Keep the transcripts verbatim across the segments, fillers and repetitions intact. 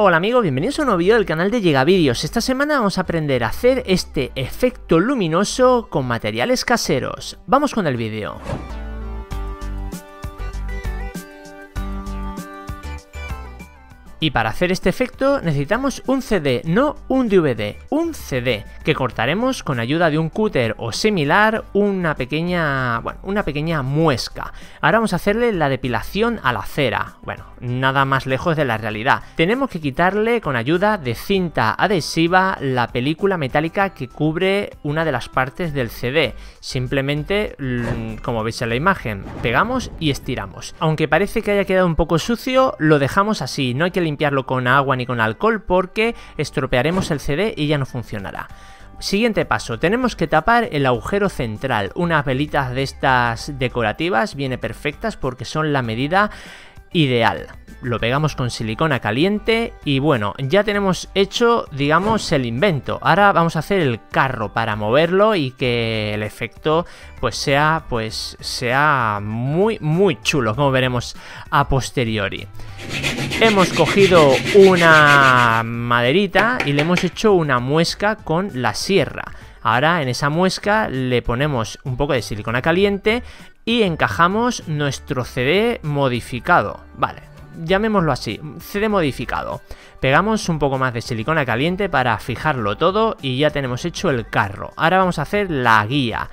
Hola amigos, bienvenidos a un nuevo vídeo del canal de Llega Videos. Esta semana vamos a aprender a hacer este efecto luminoso con materiales caseros. Vamos con el vídeo. Y para hacer este efecto necesitamos un C D, no un D V D, un C D que cortaremos con ayuda de un cúter o similar una pequeña, bueno, una pequeña muesca. Ahora vamos a hacerle la depilación a la cera, bueno, nada más lejos de la realidad. Tenemos que quitarle con ayuda de cinta adhesiva la película metálica que cubre una de las partes del C D. Simplemente, como veis en la imagen, pegamos y estiramos. Aunque parece que haya quedado un poco sucio, lo dejamos así, no hay que limpiarlo con agua ni con alcohol porque estropearemos el C D y ya no funcionará. Siguiente paso, tenemos que tapar el agujero central. Unas velitas de estas decorativas vienen perfectas porque son la medida ideal. Lo pegamos con silicona caliente y bueno, ya tenemos hecho, digamos, el invento. Ahora vamos a hacer el carro para moverlo y que el efecto pues sea, pues sea muy, muy chulo, como veremos a posteriori. Hemos cogido una maderita y le hemos hecho una muesca con la sierra. Ahora en esa muesca le ponemos un poco de silicona caliente y encajamos nuestro C D modificado. Vale, llamémoslo así, C D modificado. Pegamos un poco más de silicona caliente para fijarlo todo y ya tenemos hecho el carro. Ahora vamos a hacer la guía.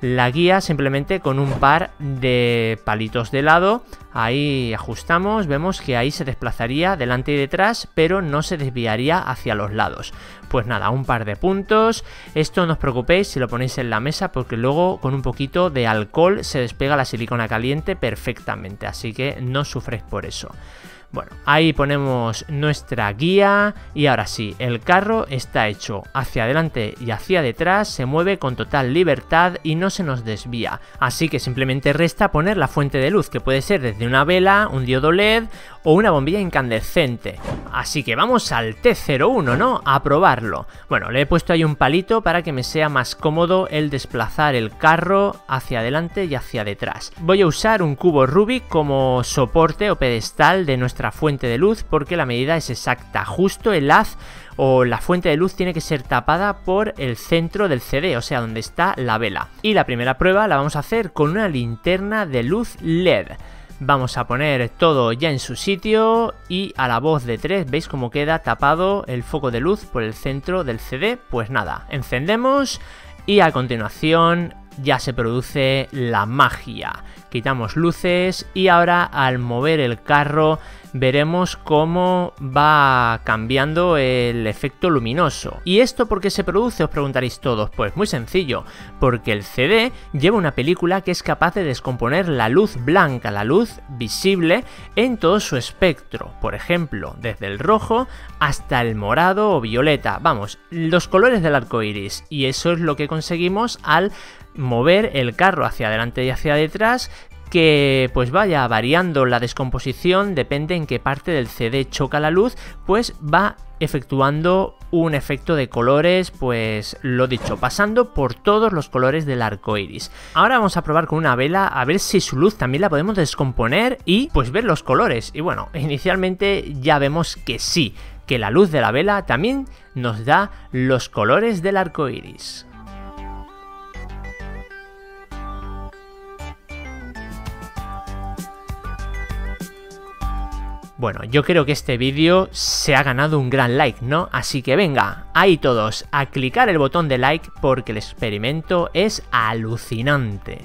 La guía simplemente con un par de palitos de lado, ahí ajustamos, vemos que ahí se desplazaría delante y detrás, pero no se desviaría hacia los lados. Pues nada, un par de puntos, esto no os preocupéis si lo ponéis en la mesa porque luego con un poquito de alcohol se despega la silicona caliente perfectamente, así que no sufréis por eso. Bueno, ahí ponemos nuestra guía y ahora sí, el carro está hecho. Hacia adelante y hacia detrás se mueve con total libertad y no se nos desvía. Así que simplemente resta poner la fuente de luz, que puede ser desde una vela, un diodo L E D o una bombilla incandescente. Así que vamos al T cero uno, ¿no? A probarlo. Bueno, le he puesto ahí un palito para que me sea más cómodo el desplazar el carro hacia adelante y hacia detrás. Voy a usar un cubo Rubik como soporte o pedestal de nuestra fuente de luz porque la medida es exacta, justo el haz o la fuente de luz tiene que ser tapada por el centro del C D, o sea donde está la vela. Y la primera prueba la vamos a hacer con una linterna de luz L E D. Vamos a poner todo ya en su sitio y a la voz de tres veis cómo queda tapado el foco de luz por el centro del C D. Pues nada, encendemos y a continuación ya se produce la magia. Quitamos luces y ahora al mover el carro veremos cómo va cambiando el efecto luminoso. ¿Y esto por qué se produce? Os preguntaréis todos. Pues muy sencillo, porque el C D lleva una película que es capaz de descomponer la luz blanca, la luz visible, en todo su espectro. Por ejemplo, desde el rojo hasta el morado o violeta. Vamos, los colores del arco iris. Y eso es lo que conseguimos al mover el carro hacia adelante y hacia detrás, que pues vaya variando la descomposición, depende en qué parte del C D choca la luz, pues va efectuando un efecto de colores, pues lo dicho, pasando por todos los colores del arco iris. Ahora vamos a probar con una vela a ver si su luz también la podemos descomponer y pues ver los colores. Y bueno, inicialmente ya vemos que sí, que la luz de la vela también nos da los colores del arco iris. Bueno, yo creo que este vídeo se ha ganado un gran like, ¿no? Así que venga, ahí todos, a clicar el botón de like porque el experimento es alucinante.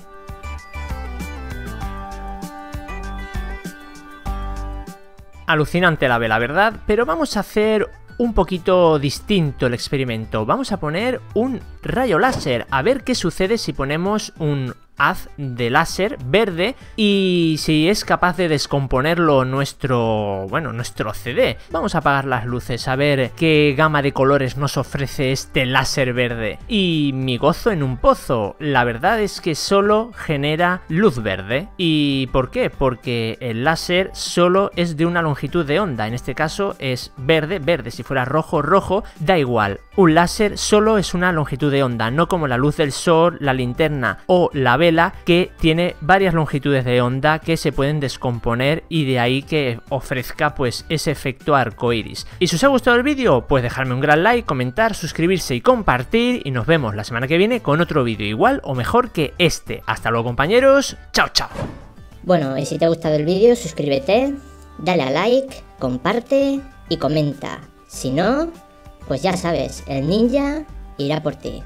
Alucinante la vela, ¿verdad? Pero vamos a hacer un poquito distinto el experimento. Vamos a poner un rayo láser, a ver qué sucede si ponemos un haz de láser verde y si es capaz de descomponerlo nuestro, bueno, nuestro C D. Vamos a apagar las luces a ver qué gama de colores nos ofrece este láser verde. Y mi gozo en un pozo, la verdad es que solo genera luz verde. ¿Y por qué? Porque el láser solo es de una longitud de onda, en este caso es verde, verde, si fuera rojo, rojo, da igual. Un láser solo es una longitud de onda, no como la luz del sol, la linterna o la vela vela que tiene varias longitudes de onda que se pueden descomponer, y de ahí que ofrezca pues ese efecto arcoiris. ¿Y si os ha gustado el vídeo? Pues dejarme un gran like, comentar, suscribirse y compartir, y nos vemos la semana que viene con otro vídeo igual o mejor que este. Hasta luego, compañeros, chao chao. Bueno, y si te ha gustado el vídeo, suscríbete, dale a like, comparte y comenta. Si no, pues ya sabes, el ninja irá por ti.